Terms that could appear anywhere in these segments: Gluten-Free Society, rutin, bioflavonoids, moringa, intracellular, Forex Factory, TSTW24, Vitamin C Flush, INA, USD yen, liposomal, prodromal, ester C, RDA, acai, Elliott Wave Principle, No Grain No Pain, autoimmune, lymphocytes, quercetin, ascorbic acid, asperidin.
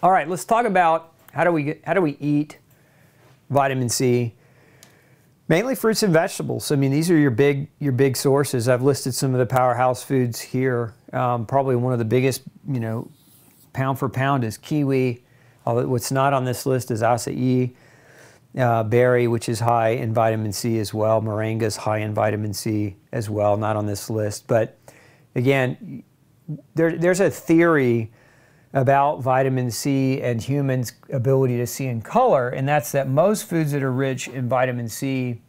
All right, let's talk about how do we eat vitamin C? Mainly fruits and vegetables. I mean, these are your big sources. I've listed some of the powerhouse foods here. Probably one of the biggest, you know, pound for pound is kiwi. Although what's not on this list is acai berry, which is high in vitamin C as well. Moringa is high in vitamin C as well, not on this list. But again, there's a theory about vitamin C and humans' ability to see in color, and that's that most foods that are rich in vitamin C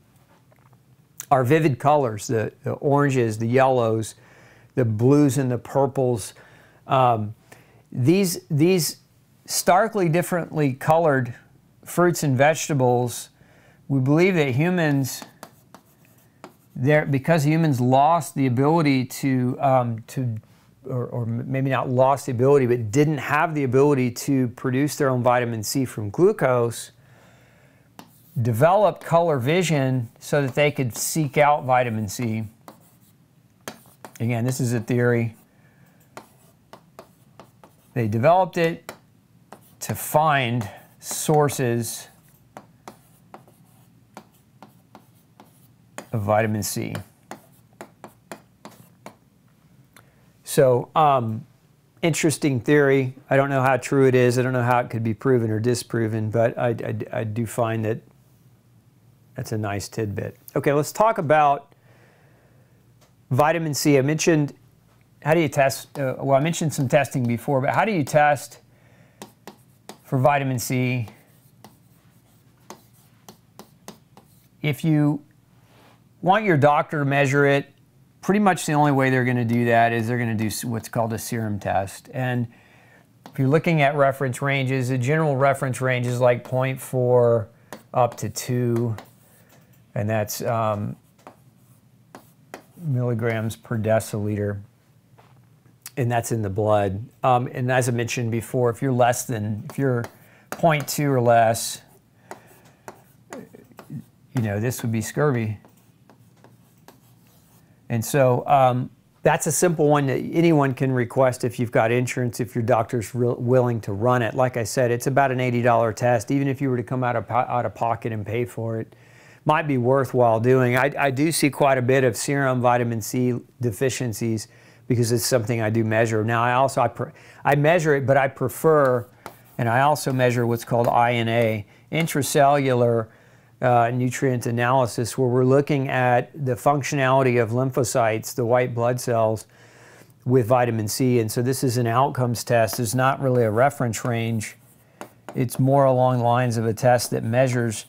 are vivid colors, the oranges, the yellows, the blues and the purples. These starkly differently colored fruits and vegetables, we believe that humans, because humans lost the ability or maybe not lost the ability, but didn't have the ability to produce their own vitamin C from glucose, developed color vision so that they could seek out vitamin C. Again, this is a theory. They developed it to find sources of vitamin C. So, interesting theory. I don't know how true it is. I don't know how it could be proven or disproven, but I do find that that's a nice tidbit. Okay, let's talk about vitamin C. I mentioned, how do you test? Well, I mentioned some testing before, but how do you test for vitamin C? If you want your doctor to measure it, pretty much the only way they're going to do that is they're going to do what's called a serum test. And if you're looking at reference ranges, the general reference range is like 0.4 up to 2, and that's milligrams per deciliter, and that's in the blood. And as I mentioned before, if you're less than, if you're 0.2 or less, you know, this would be scurvy. And so that's a simple one that anyone can request if you've got insurance, if your doctor's willing to run it. Like I said, it's about an $80 test. Even if you were to come out of pocket and pay for it, might be worthwhile doing. I do see quite a bit of serum vitamin C deficiencies because it's something I do measure. Now, I measure it, but I prefer, and I also measure what's called INA, intracellular nutrient analysis, where we're looking at the functionality of lymphocytes, the white blood cells, with vitamin C. And so this is an outcomes test. It's not really a reference range. It's more along the lines of a test that measures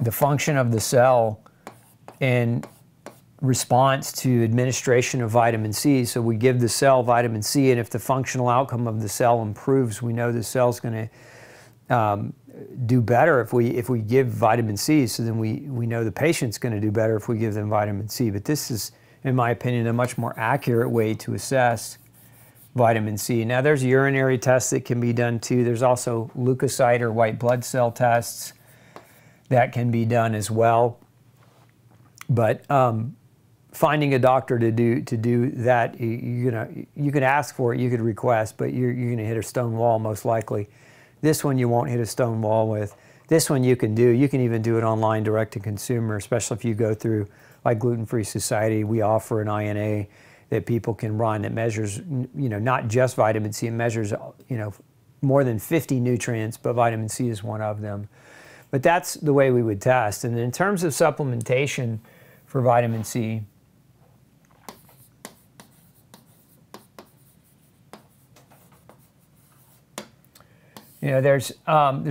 the function of the cell in response to administration of vitamin C. So we give the cell vitamin C, and if the functional outcome of the cell improves, we know the cell's going to do better if we give vitamin C. So then we know the patient's going to do better if we give them vitamin C. But this is, in my opinion, a much more accurate way to assess vitamin C. Now, there's urinary tests that can be done too. There's also leukocyte or white blood cell tests that can be done as well. But finding a doctor to do that, you could ask for it, you could request, but you're going to hit a stone wall most likely. This one you won't hit a stone wall with. This one you can do. You can even do it online, direct to consumer, especially if you go through, like Gluten-Free Society, we offer an INA that people can run that measures, you know, not just vitamin C, it measures, you know, more than 50 nutrients, but vitamin C is one of them. But that's the way we would test. And in terms of supplementation for vitamin C, you know, there's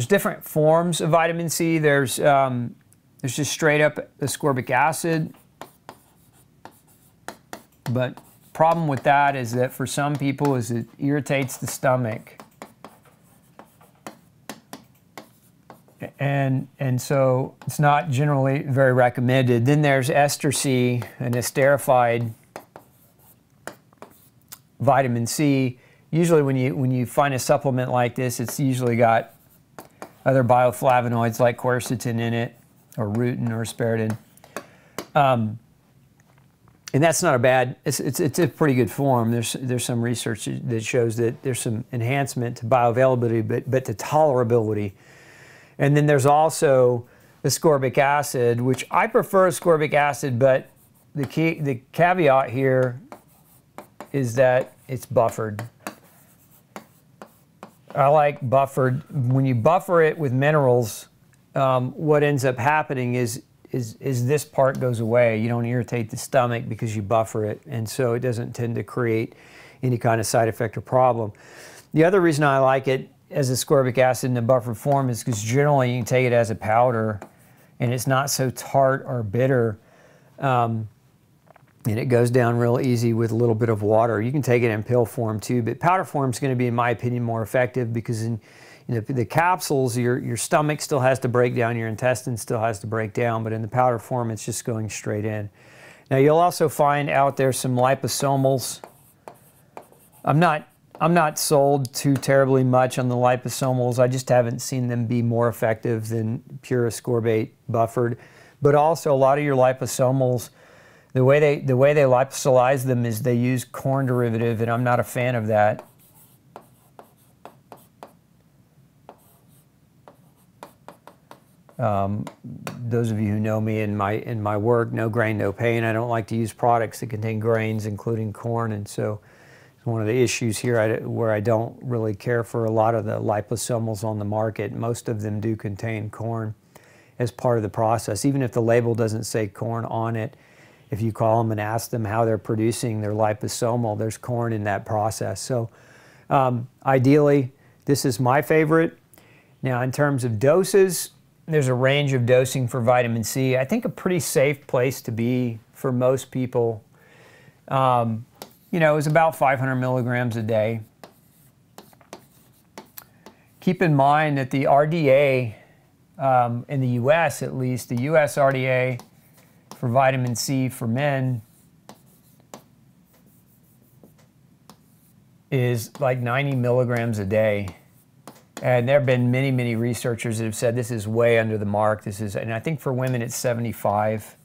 different forms of vitamin C. There's just straight up ascorbic acid, but problem with that is that for some people is it irritates the stomach, and so it's not generally very recommended. Then there's ester C, an esterified vitamin C. Usually when you find a supplement like this, it's usually got other bioflavonoids like quercetin in it, or rutin or asperidin. And that's not a bad, it's a pretty good form. There's some research that shows that there's some enhancement to bioavailability, but to tolerability. And then there's also ascorbic acid, which I prefer ascorbic acid, but the caveat here is that it's buffered. I like buffered. When you buffer it with minerals, what ends up happening is this part goes away. You don't irritate the stomach because you buffer it, and so it doesn't tend to create any kind of side effect or problem. The other reason I like it as ascorbic acid in a buffered form is because generally you can take it as a powder, and it's not so tart or bitter, and it goes down real easy with a little bit of water. You can take it in pill form too, but powder form is going to be, in my opinion, more effective because in the capsules, your stomach still has to break down, your intestine still has to break down, but in the powder form, it's just going straight in. Now, you'll also find out there some liposomals. I'm not sold too terribly much on the liposomals. I just haven't seen them be more effective than pure ascorbate buffered. But also, a lot of your liposomals, the way they liposylize them is they use corn derivative, and I'm not a fan of that. Those of you who know me in my work, No Grain No Pain, I don't like to use products that contain grains, including corn, and so it's one of the issues here where I don't really care for a lot of the liposomals on the market. Most of them do contain corn as part of the process, even if the label doesn't say corn on it. If you call them and ask them how they're producing their liposomal, there's corn in that process. So ideally, this is my favorite. Now, in terms of doses, there's a range of dosing for vitamin C. I think a pretty safe place to be for most people. It was about 500 milligrams a day. Keep in mind that the RDA, in the US at least, the US RDA for vitamin C for men is like 90 milligrams a day. And there have been many, many researchers that have said this is way under the mark. And I think for women it's 75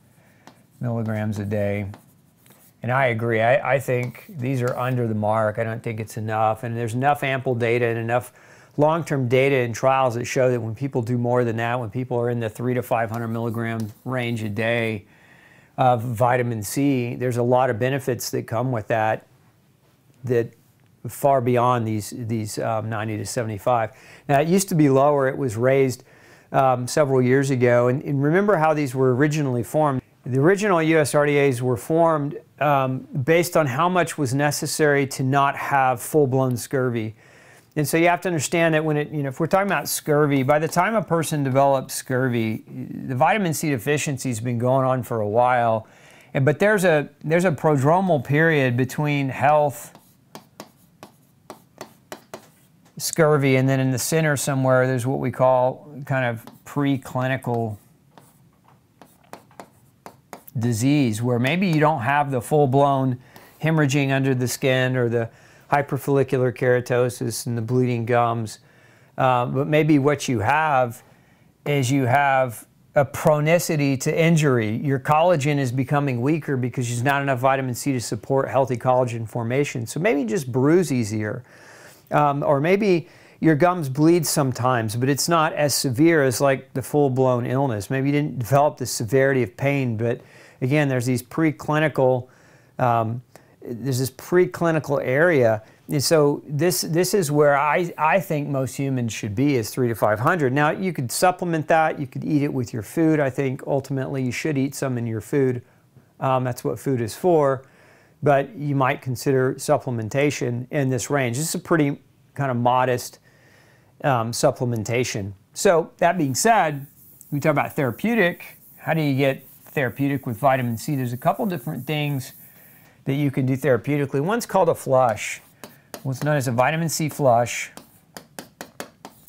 milligrams a day. And I agree. I think these are under the mark. I don't think it's enough. And there's enough ample data and enough long-term data and trials that show that when people do more than that, when people are in the 300 to 500 milligram range a day of vitamin C, there's a lot of benefits that come with that, far beyond these 90 to 75. Now, it used to be lower. It was raised several years ago. And remember how these were originally formed. The original US RDAs were formed based on how much was necessary to not have full-blown scurvy. And so you have to understand that when if we're talking about scurvy, by the time a person develops scurvy, the vitamin C deficiency has been going on for a while. But there's a prodromal period between health, scurvy, and then in the center somewhere there's what we call kind of preclinical disease, where maybe you don't have the full-blown hemorrhaging under the skin or the hyperfollicular keratosis and the bleeding gums, but maybe what you have is you have a chronicity to injury. Your collagen is becoming weaker because there's not enough vitamin C to support healthy collagen formation. So maybe you just bruise easier. Or maybe your gums bleed sometimes, but it's not as severe as like the full-blown illness. Maybe you didn't develop the severity of pain, but again, there's these preclinical, there's this preclinical area. And so this is where I think most humans should be, is 300 to 500. Now, you could supplement that. You could eat it with your food. I think ultimately you should eat some in your food. That's what food is for. But you might consider supplementation in this range. This is a pretty kind of modest supplementation. So that being said, we talk about therapeutic. How do you get therapeutic with vitamin C? There's a couple different things that you can do therapeutically. One's called a flush. What's known as a vitamin C flush.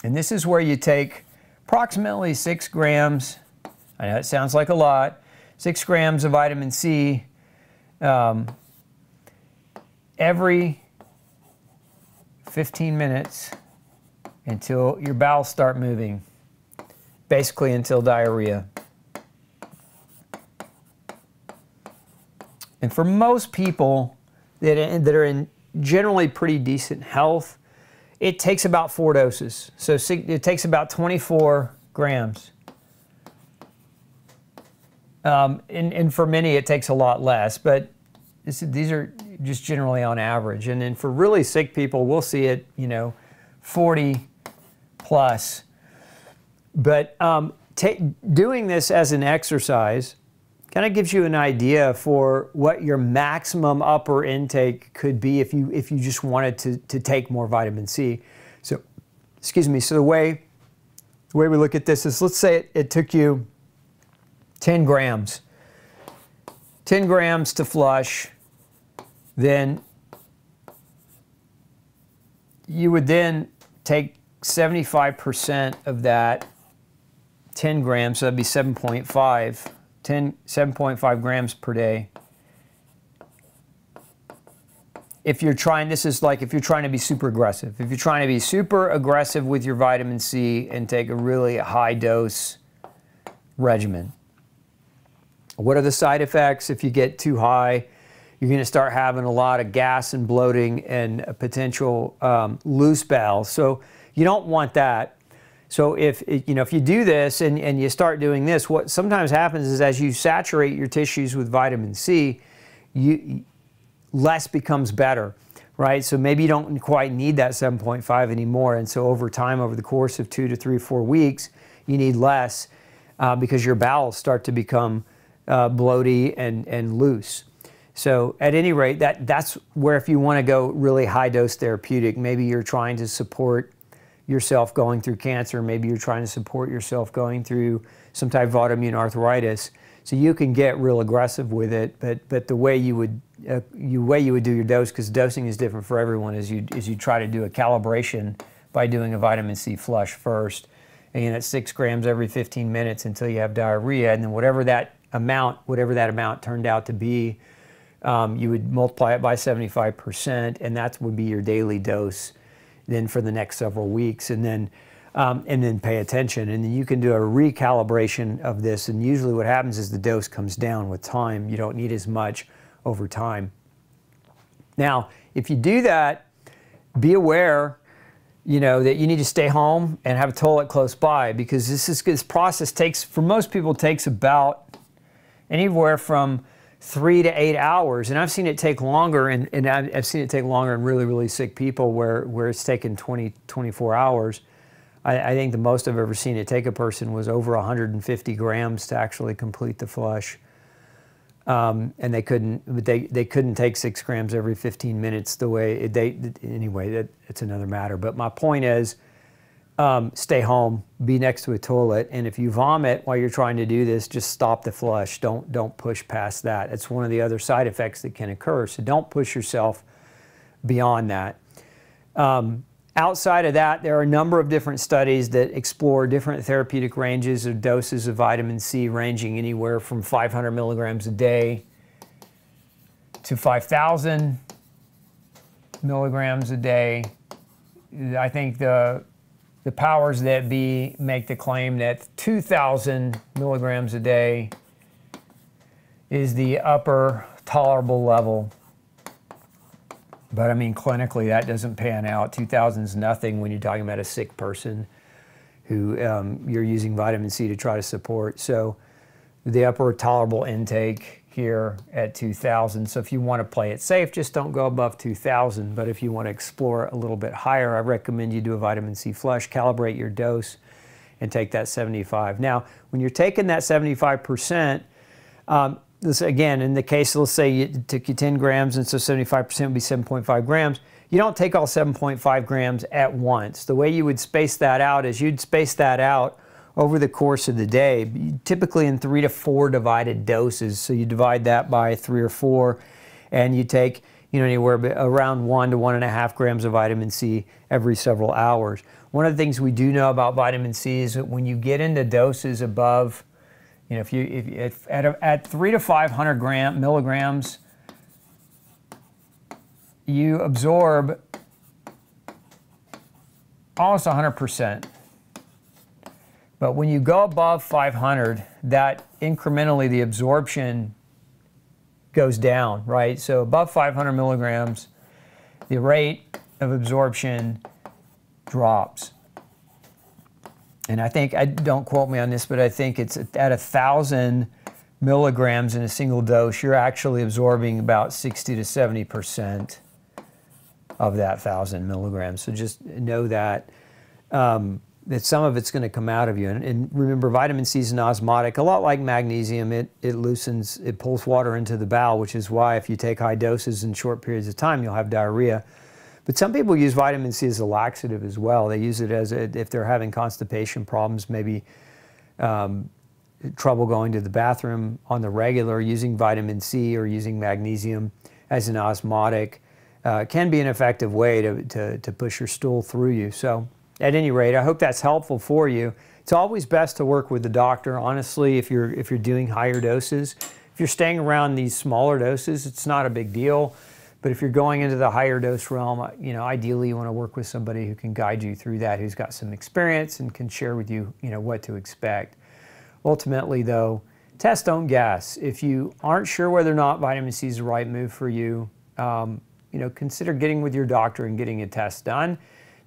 And this is where you take approximately 6 grams, I know it sounds like a lot, 6 grams of vitamin C every 15 minutes until your bowels start moving, basically until diarrhea. And for most people that are in generally pretty decent health, it takes about 4 doses. So it takes about 24 grams. And for many, it takes a lot less, but these are just generally on average. And then for really sick people, we'll see it, 40 plus. But doing this as an exercise kind of gives you an idea for what your maximum upper intake could be if you just wanted to take more vitamin C. So, excuse me, so the way we look at this is, let's say it took you 10 grams. 10 grams to flush, then you would then take 75% of that 10 grams, so that'd be 7.5 grams per day. If you're trying, this is like if you're trying to be super aggressive. If you're trying to be super aggressive with your vitamin C and take a really high dose regimen. What are the side effects? If you get too high, you're going to start having a lot of gas and bloating and a potential loose bowel. So you don't want that. So if you do this and you start doing this, what sometimes happens is as you saturate your tissues with vitamin C, less becomes better, right? So maybe you don't quite need that 7.5 anymore. And so over time, over the course of 2 to 3 or 4 weeks, you need less because your bowels start to become bloaty and loose. So at any rate, that's where if you want to go really high dose therapeutic, maybe you're trying to support yourself going through cancer, maybe you're trying to support yourself going through some type of autoimmune arthritis. So you can get real aggressive with it, but the way you would do your dose, because dosing is different for everyone, is you try to do a calibration by doing a vitamin C flush first, and it's 6 grams every 15 minutes until you have diarrhea, and then whatever that amount turned out to be, you would multiply it by 75%, and that would be your daily dose then for the next several weeks, and then pay attention. And then you can do a recalibration of this, and usually what happens is the dose comes down with time. You don't need as much over time. Now, if you do that, be aware, that you need to stay home and have a toilet close by, because this process takes, for most people, takes about anywhere from 3 to 8 hours, and I've seen it take longer, and I've seen it take longer in really, really sick people where it's taken 20, 24 hours. I think the most I've ever seen it take a person was over 150 grams to actually complete the flush, and they couldn't take 6 grams every 15 minutes the way anyway, it's another matter. But my point is, stay home, be next to a toilet, and if you vomit while you're trying to do this, just stop the flush. Don't push past that. It's one of the other side effects that can occur, so don't push yourself beyond that. Outside of that, there are a number of different studies that explore different therapeutic ranges of doses of vitamin C, ranging anywhere from 500 milligrams a day to 5,000 milligrams a day. I think the powers that be make the claim that 2,000 milligrams a day is the upper tolerable level. But I mean, clinically, that doesn't pan out. 2,000 is nothing when you're talking about a sick person who you're using vitamin C to try to support. So the upper tolerable intake here at 2,000. So if you want to play it safe, just don't go above 2,000. But if you want to explore a little bit higher, I recommend you do a vitamin C flush, calibrate your dose, and take that 75. Now, when you're taking that 75%, this again, in the case, let's say it took you 10 grams, and so 75% would be 7.5 grams. You don't take all 7.5 grams at once. The way you would space that out is you'd space that out over the course of the day, typically in 3 to 4 divided doses. So you divide that by 3 or 4, and you take anywhere around 1 to 1.5 grams of vitamin C every several hours. One of the things we do know about vitamin C is that when you get into doses above, at 300 to 500 milligrams, you absorb almost 100%. But when you go above 500, that incrementally the absorption goes down, right? So above 500 milligrams, the rate of absorption drops. And I think, don't quote me on this, but I think it's at 1,000 milligrams in a single dose, you're actually absorbing about 60 to 70% of that 1,000 milligrams. So just know that, that some of it's going to come out of you. And remember, vitamin C is an osmotic, a lot like magnesium. It loosens, it pulls water into the bowel, which is why if you take high doses in short periods of time, you'll have diarrhea. But some people use vitamin C as a laxative as well. They use it as if they're having constipation problems, maybe trouble going to the bathroom on the regular, using vitamin C or using magnesium as an osmotic can be an effective way to push your stool through you. So at any rate, I hope that's helpful for you. It's always best to work with the doctor, honestly, if you're doing higher doses. If you're staying around these smaller doses, it's not a big deal. But if you're going into the higher dose realm, you know, ideally you want to work with somebody who can guide you through that, who's got some experience and can share with you, you know, what to expect. Ultimately, though, test, don't guess. If you aren't sure whether or not vitamin C is the right move for you, you know, consider getting with your doctor and getting a test done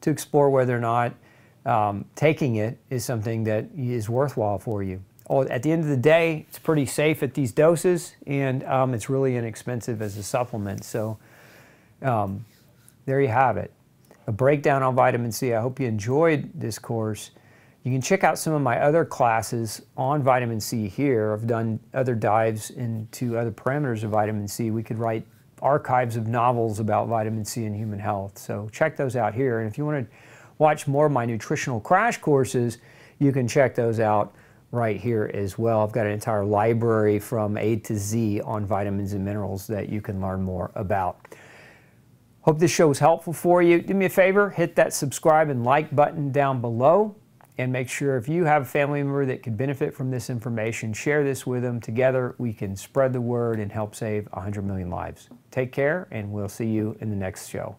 to explore whether or not taking it is something that is worthwhile for you. At the end of the day, it's pretty safe at these doses, and it's really inexpensive as a supplement. So there you have it, a breakdown on vitamin C. I hope you enjoyed this course. You can check out some of my other classes on vitamin C here. I've done other dives into other parameters of vitamin C. We could write archives of novels about vitamin C and human health. So check those out here. And if you want to watch more of my nutritional crash courses, you can check those out right here as well. I've got an entire library from A to Z on vitamins and minerals that you can learn more about. Hope this show was helpful for you. Do me a favor, hit that subscribe and like button down below, and make sure if you have a family member that could benefit from this information, share this with them. Together we can spread the word and help save 100 million lives. Take care, and we'll see you in the next show.